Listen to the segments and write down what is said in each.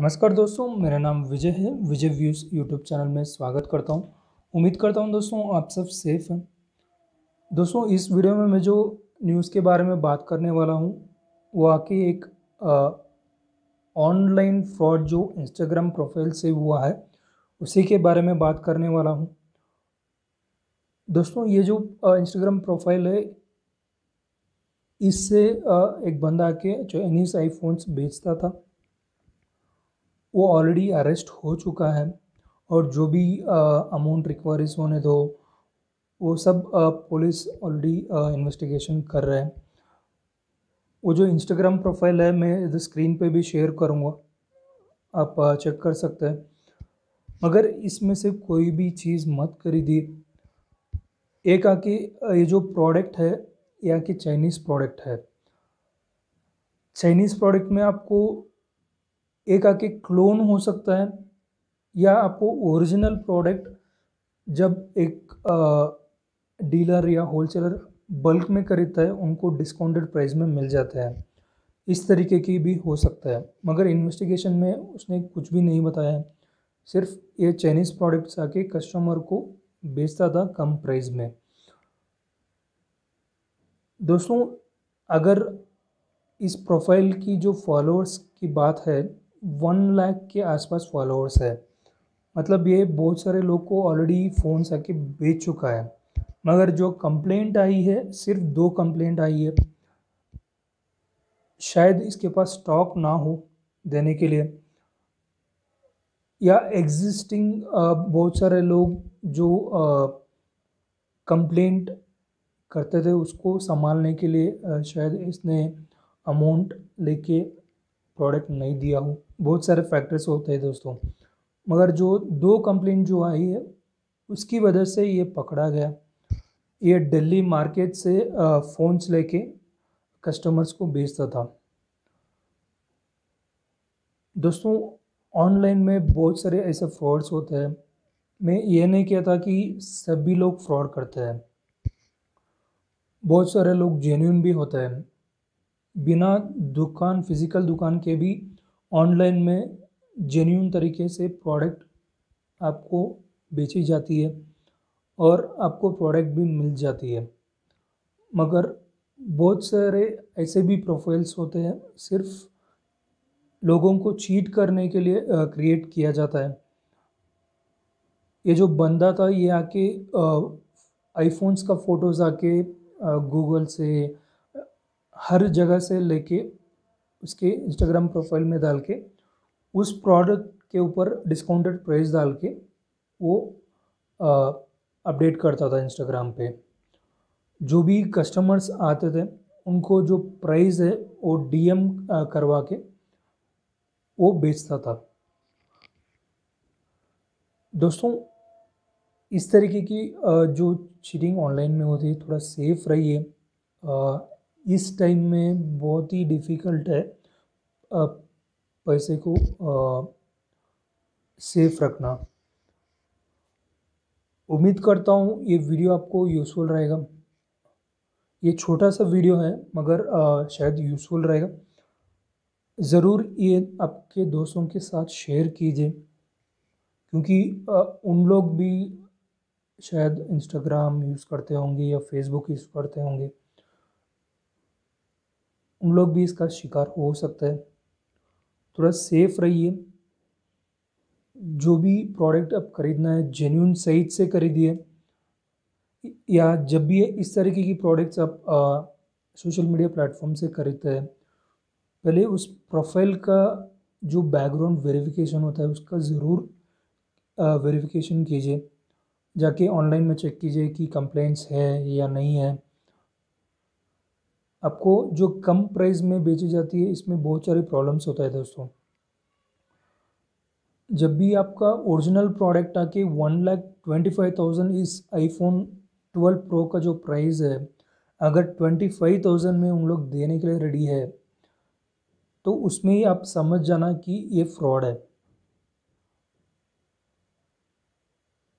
नमस्कार दोस्तों, मेरा नाम विजय है। विजय व्यूज़ यूट्यूब चैनल में स्वागत करता हूं। उम्मीद करता हूं दोस्तों आप सब सेफ़ हैं। दोस्तों इस वीडियो में मैं जो न्यूज़ के बारे में बात करने वाला हूं वो आके एक ऑनलाइन फ्रॉड जो इंस्टाग्राम प्रोफाइल से हुआ है उसी के बारे में बात करने वाला हूं। दोस्तों ये जो इंस्टाग्राम प्रोफाइल है इससे एक बंदा आके चाइनीज़ आईफोन्स बेचता था, वो ऑलरेडी अरेस्ट हो चुका है और जो भी अमाउंट रिक्वायरीज होने दो वो सब पुलिस ऑलरेडी इन्वेस्टिगेशन कर रहे हैं। वो जो इंस्टाग्राम प्रोफाइल है मैं स्क्रीन पे भी शेयर करूँगा, आप चेक कर सकते हैं। मगर इसमें से कोई भी चीज़ मत खरीदिए। एक आके ये जो प्रोडक्ट है ये आके चाइनीज़ प्रोडक्ट है। चाइनीज़ प्रोडक्ट में आपको एक आके क्लोन हो सकता है या आपको ओरिजिनल प्रोडक्ट जब एक डीलर या होलसेलर बल्क में खरीदता है उनको डिस्काउंटेड प्राइस में मिल जाता है, इस तरीके की भी हो सकता है। मगर इन्वेस्टिगेशन में उसने कुछ भी नहीं बताया है, सिर्फ ये चाइनीज़ प्रोडक्ट्स आके कस्टमर को बेचता था कम प्राइस में। दोस्तों अगर इस प्रोफाइल की जो फॉलोअर्स की बात है 1 लाख के आसपास फॉलोअर्स है, मतलब ये बहुत सारे लोग को ऑलरेडी फ़ोन्स आके बेच चुका है। मगर जो कंप्लेंट आई है सिर्फ 2 कंप्लेंट आई है, शायद इसके पास स्टॉक ना हो देने के लिए या एग्जिस्टिंग बहुत सारे लोग जो कंप्लेंट करते थे उसको संभालने के लिए शायद इसने अमाउंट लेके प्रोडक्ट नहीं दिया हो। बहुत सारे फैक्टर्स होते हैं दोस्तों। मगर जो 2 कंप्लेंट जो आई है उसकी वजह से ये पकड़ा गया। ये दिल्ली मार्केट से फ़ोन्स लेके कस्टमर्स को बेचता था। दोस्तों ऑनलाइन में बहुत सारे ऐसे फ्रॉड्स होते हैं। मैं ये नहीं कहता कि सभी लोग फ्रॉड करते हैं, बहुत सारे लोग जेन्युइन भी होते हैं, बिना दुकान फिज़िकल दुकान के भी ऑनलाइन में जेन्युइन तरीके से प्रोडक्ट आपको बेची जाती है और आपको प्रोडक्ट भी मिल जाती है। मगर बहुत सारे ऐसे भी प्रोफाइल्स होते हैं सिर्फ लोगों को चीट करने के लिए क्रिएट किया जाता है। ये जो बंदा था ये आके आईफोन्स का फ़ोटोज़ आके गूगल से हर जगह से लेके उसके इंस्टाग्राम प्रोफाइल में डाल के उस प्रोडक्ट के ऊपर डिस्काउंटेड प्राइस डाल के वो अपडेट करता था इंस्टाग्राम पे। जो भी कस्टमर्स आते थे उनको जो प्राइस है वो डीएम करवा के वो बेचता था। दोस्तों इस तरीके की जो चीटिंग ऑनलाइन में होती है थोड़ा सेफ रहिए। इस टाइम में बहुत ही डिफ़िकल्ट है पैसे को सेफ रखना। उम्मीद करता हूँ ये वीडियो आपको यूज़फुल रहेगा। ये छोटा सा वीडियो है मगर शायद यूज़फुल रहेगा। ज़रूर ये आपके दोस्तों के साथ शेयर कीजिए क्योंकि उन लोग भी शायद इंस्टाग्राम यूज़ करते होंगे या फेसबुक यूज़ करते होंगे, उन लोग भी इसका शिकार हो सकता है। थोड़ा सेफ रहिए। जो भी प्रोडक्ट आप खरीदना है जेन्युइन सही से खरीदिए, या जब भी इस तरीके की प्रोडक्ट्स आप सोशल मीडिया प्लेटफॉर्म से खरीदते हैं पहले उस प्रोफाइल का जो बैकग्राउंड वेरिफिकेशन होता है उसका ज़रूर वेरिफिकेशन कीजिए। जाके ऑनलाइन में चेक कीजिए कि कंप्लेंट्स है या नहीं है। आपको जो कम प्राइस में बेची जाती है इसमें बहुत सारे प्रॉब्लम्स होता है दोस्तों। जब भी आपका ओरिजिनल प्रोडक्ट आके 1,25,000 इस आईफोन 12 प्रो का जो प्राइस है अगर 25,000 में उन लोग देने के लिए रेडी है तो उसमें ही आप समझ जाना कि ये फ्रॉड है।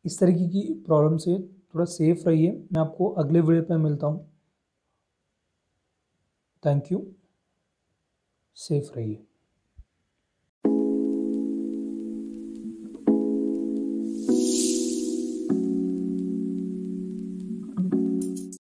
इस तरीके की प्रॉब्लम से थोड़ा सेफ रहिए। मैं आपको अगले वीडियो पे मिलता हूँ। Thank you. सेफ रहिए।